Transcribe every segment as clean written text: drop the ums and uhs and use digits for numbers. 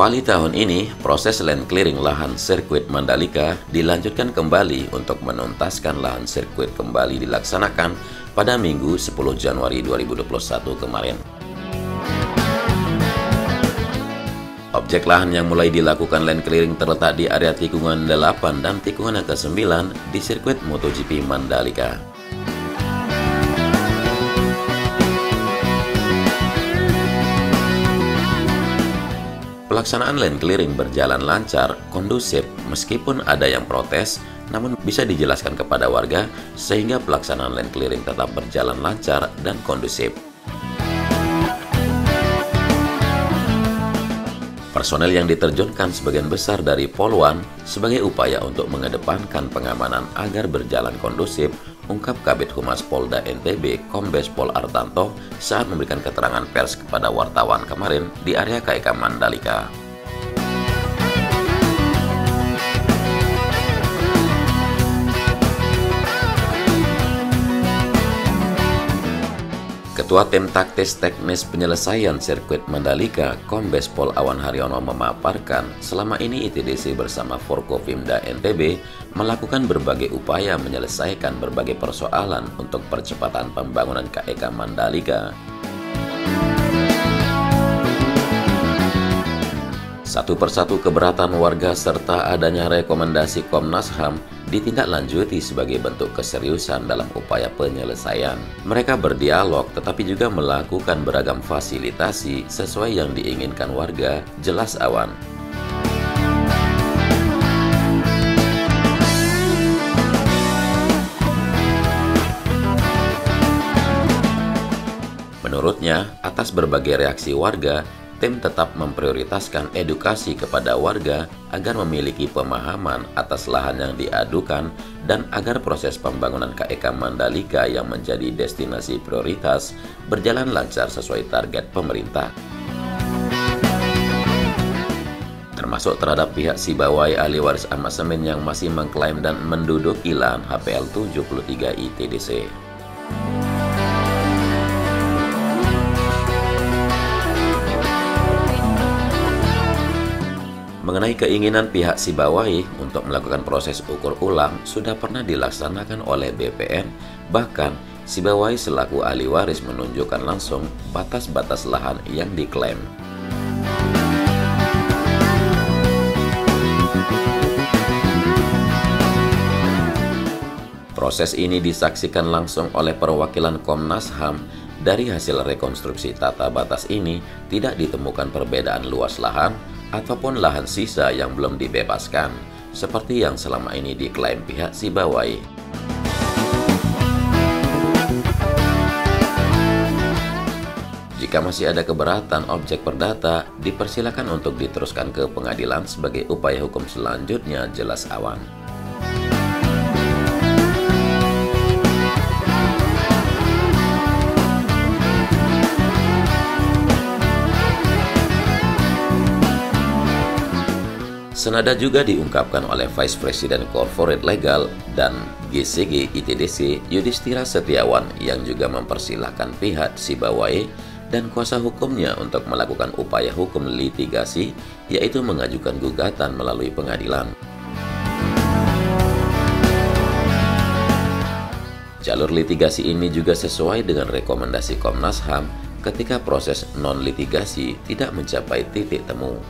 Mengawali tahun ini, proses land clearing lahan sirkuit Mandalika dilanjutkan kembali untuk menuntaskan lahan sirkuit kembali dilaksanakan pada Minggu 10 Januari 2021 kemarin. Objek lahan yang mulai dilakukan land clearing terletak di area tikungan 8 dan tikungan yang ke-9 di sirkuit MotoGP Mandalika. Pelaksanaan land clearing berjalan lancar, kondusif, meskipun ada yang protes, namun bisa dijelaskan kepada warga sehingga pelaksanaan land clearing tetap berjalan lancar dan kondusif. Personel yang diterjunkan sebagian besar dari Polwan sebagai upaya untuk mengedepankan pengamanan agar berjalan kondusif, ungkap Kabid Humas Polda NTB Kombes Pol Artanto saat memberikan keterangan pers kepada wartawan kemarin di area KIK Mandalika. Ketua Tim Taktis Teknis Penyelesaian Sirkuit Mandalika, Kombes Pol Awan Haryono memaparkan, selama ini ITDC bersama Forkopimda NTB melakukan berbagai upaya menyelesaikan berbagai persoalan untuk percepatan pembangunan KEK Mandalika. Satu persatu keberatan warga serta adanya rekomendasi Komnas HAM ditindaklanjuti sebagai bentuk keseriusan dalam upaya penyelesaian. Mereka berdialog tetapi juga melakukan beragam fasilitasi sesuai yang diinginkan warga, jelas Awan. Menurutnya, atas berbagai reaksi warga, tim tetap memprioritaskan edukasi kepada warga agar memiliki pemahaman atas lahan yang diadukan dan agar proses pembangunan KEK Mandalika yang menjadi destinasi prioritas berjalan lancar sesuai target pemerintah. Termasuk terhadap pihak Sibawai ahli waris Amasemen yang masih mengklaim dan menduduki lahan HPL 73 ITDC. Mengenai keinginan pihak Sibawai untuk melakukan proses ukur ulang sudah pernah dilaksanakan oleh BPN, bahkan Sibawai selaku ahli waris menunjukkan langsung batas-batas lahan yang diklaim. Proses ini disaksikan langsung oleh perwakilan Komnas HAM. Dari hasil rekonstruksi tata batas ini tidak ditemukan perbedaan luas lahan ataupun lahan sisa yang belum dibebaskan, seperti yang selama ini diklaim pihak Sibawai. Jika masih ada keberatan objek perdata, dipersilakan untuk diteruskan ke pengadilan sebagai upaya hukum selanjutnya, jelas Awan. Senada juga diungkapkan oleh Vice President Corporate Legal dan GCG ITDC Yudhistira Setiawan yang juga mempersilahkan pihak Sibawai dan kuasa hukumnya untuk melakukan upaya hukum litigasi, yaitu mengajukan gugatan melalui pengadilan. Jalur litigasi ini juga sesuai dengan rekomendasi Komnas HAM ketika proses non-litigasi tidak mencapai titik temu.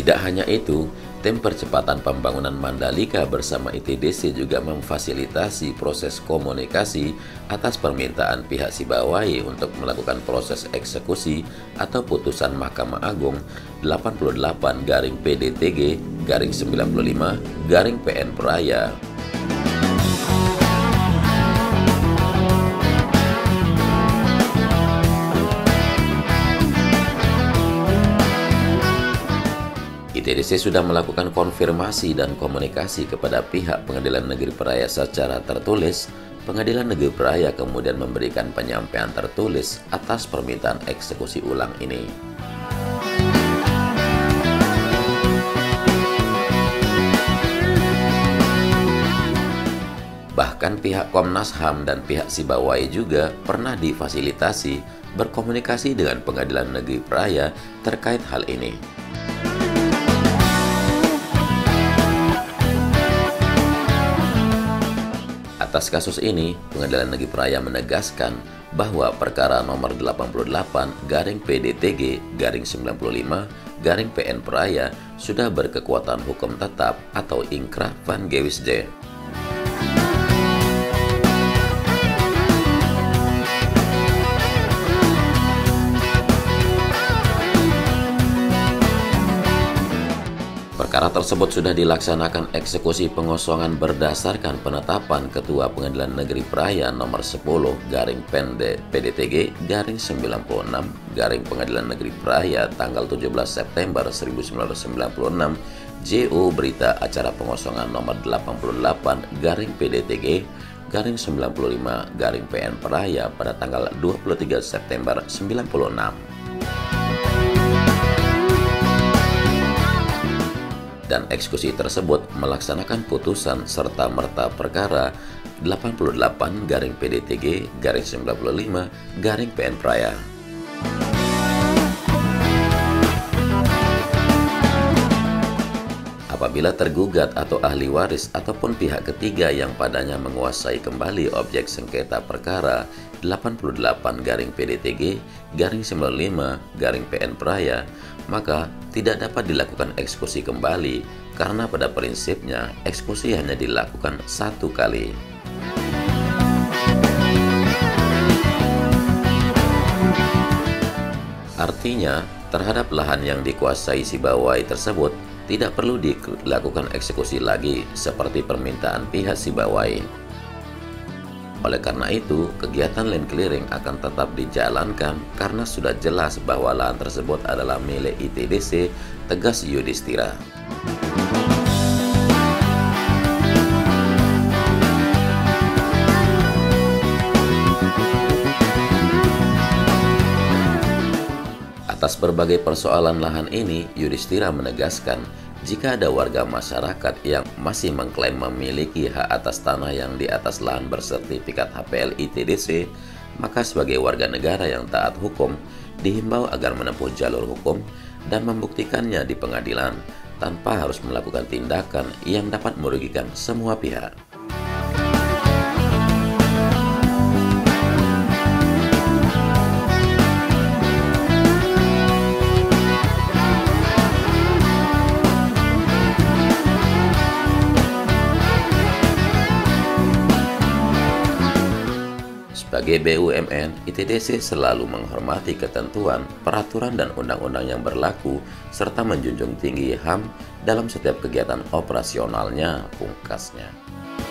Tidak hanya itu, tim percepatan pembangunan Mandalika bersama ITDC juga memfasilitasi proses komunikasi atas permintaan pihak Sibawai untuk melakukan proses eksekusi atau putusan Mahkamah Agung 88/PDTG/95/PN Praya. ITDC sudah melakukan konfirmasi dan komunikasi kepada pihak Pengadilan Negeri Praya secara tertulis. Pengadilan Negeri Praya kemudian memberikan penyampaian tertulis atas permintaan eksekusi ulang ini. Bahkan pihak Komnas HAM dan pihak Sibawai juga pernah difasilitasi berkomunikasi dengan Pengadilan Negeri Praya terkait hal ini. Atas kasus ini, Pengadilan Negeri Praya menegaskan bahwa perkara nomor 88-PDTG-95-PN Praya sudah berkekuatan hukum tetap atau inkracht van gewijsde. Perkara tersebut sudah dilaksanakan eksekusi pengosongan berdasarkan penetapan Ketua Pengadilan Negeri Praya nomor 10-PDTG-96 Pengadilan Negeri Praya tanggal 17 September 1996 JO Berita Acara Pengosongan nomor 88-PDTG-95-PN Praya pada tanggal 23 September 96. Dan eksekusi tersebut melaksanakan putusan serta merta perkara 88-PDTG-95-PN Praya. Apabila tergugat atau ahli waris ataupun pihak ketiga yang padanya menguasai kembali objek sengketa perkara 88-PDTG-95-PN Praya, maka tidak dapat dilakukan eksekusi kembali karena pada prinsipnya eksekusi hanya dilakukan satu kali. Artinya, terhadap lahan yang dikuasai Sibawai tersebut tidak perlu dilakukan eksekusi lagi seperti permintaan pihak Sibawai. Oleh karena itu, kegiatan land clearing akan tetap dijalankan karena sudah jelas bahwa lahan tersebut adalah milik ITDC, tegas Yudhistira. Atas berbagai persoalan lahan ini, Yudhistira menegaskan jika ada warga masyarakat yang masih mengklaim memiliki hak atas tanah yang di atas lahan bersertifikat HPL ITDC, maka sebagai warga negara yang taat hukum, dihimbau agar menempuh jalur hukum dan membuktikannya di pengadilan tanpa harus melakukan tindakan yang dapat merugikan semua pihak. Sebagai BUMN, ITDC selalu menghormati ketentuan, peraturan, dan undang-undang yang berlaku, serta menjunjung tinggi HAM dalam setiap kegiatan operasionalnya, pungkasnya.